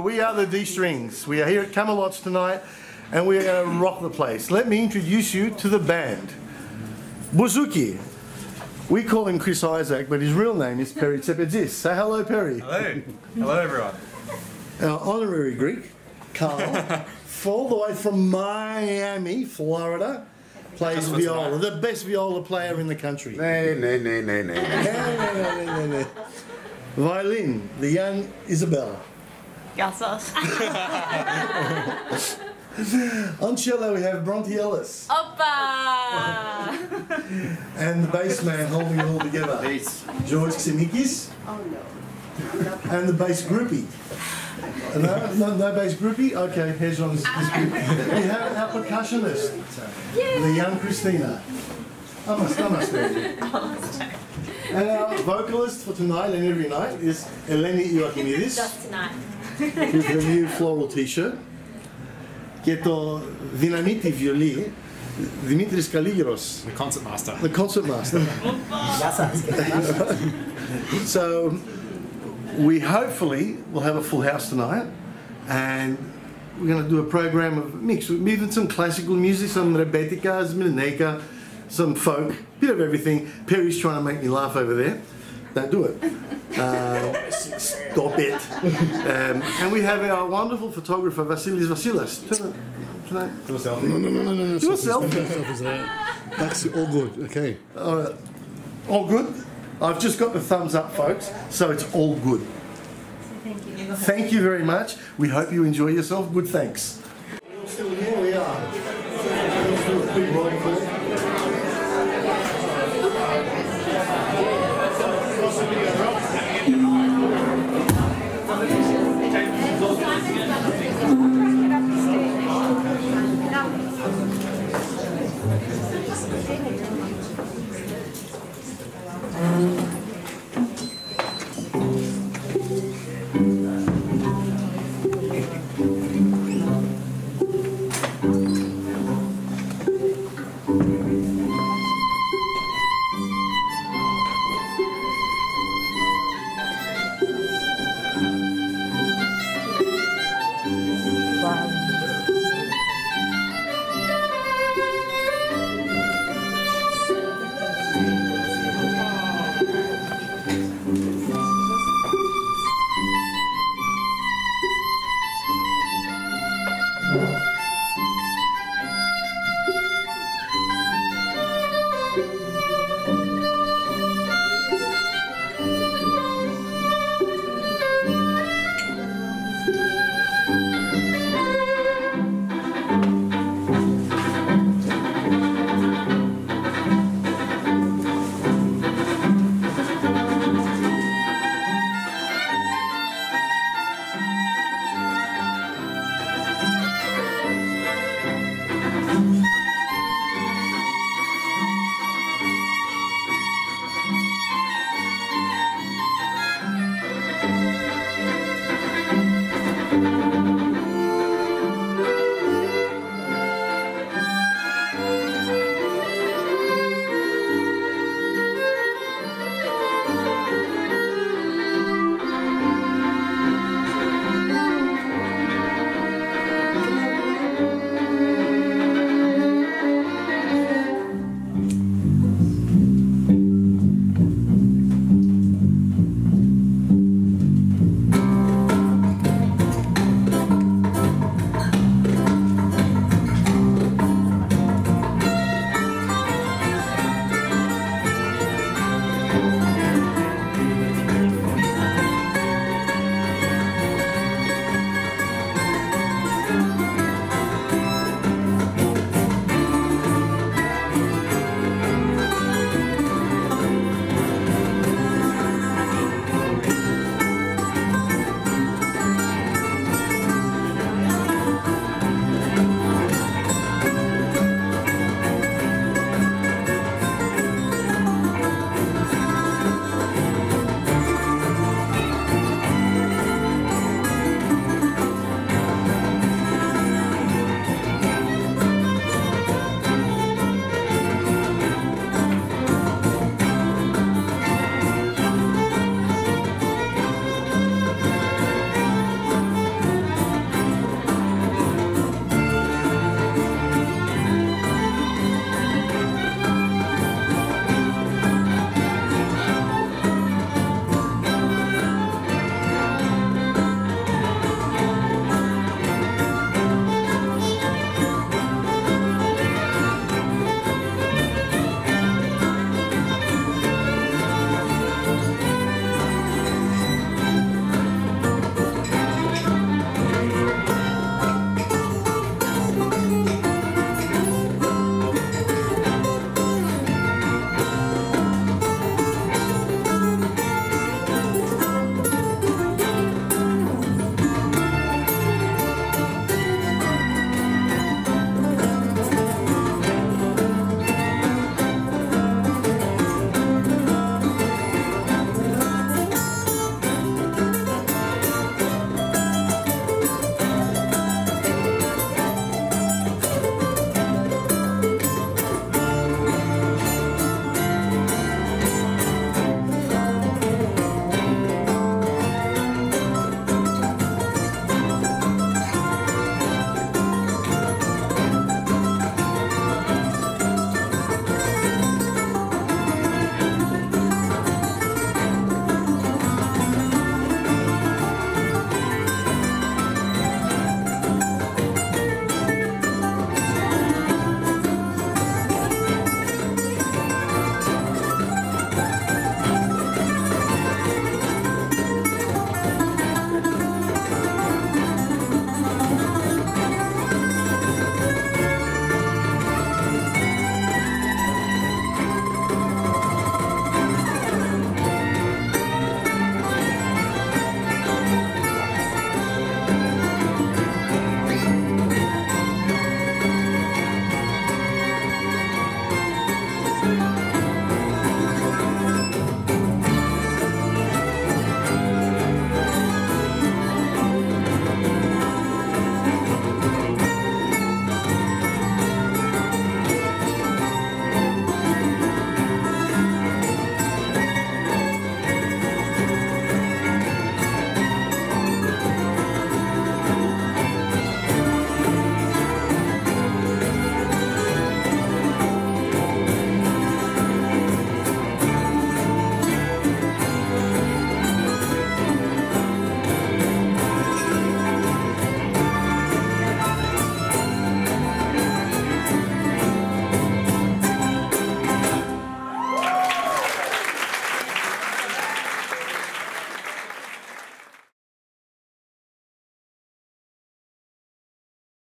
Hello, we are the D-Strings. We are here at Camelot's tonight and we are going to rock the place. Let me introduce you to the band. Buzuki. We call him Chris Isaac, but his real name is Perry Tsepedzis. Say hello, Perry. Hello. Hello, everyone. Our honorary Greek, Carl, all the way from Miami, Florida, plays viola. The best viola player in the country. No. Violin, the young Isabella. On cello we have Bronte Ellis. Opa! And the bass man holding it all together. George Ksimikis. Oh no. And the bass groupie. No bass groupie? Okay, here's John's groupie. We have our percussionist, the young Christina. I must know. And our vocalist for tonight and every night is Eleni Ioannidis. Just tonight. With her new floral t-shirt. Και το δυναμίτη βιολί, Dimitris the concertmaster. The concertmaster. So, we hopefully will have a full house tonight, and we're going to do a program of mix. We've even some classical music, some Rebetica, Zmileneka, some folk, bit of everything. Perry's trying to make me laugh over there. Don't do it. Stop it. And we have our wonderful photographer, Vasilis Vasilas. Do a selfie. No. Do a selfie. That's all good. Okay. All good? I've just got the thumbs up, folks, so it's all good. Thank you. Thank you very much. We hope you enjoy yourself. Good thanks. We're all still here. We are. Let's do a big roll call.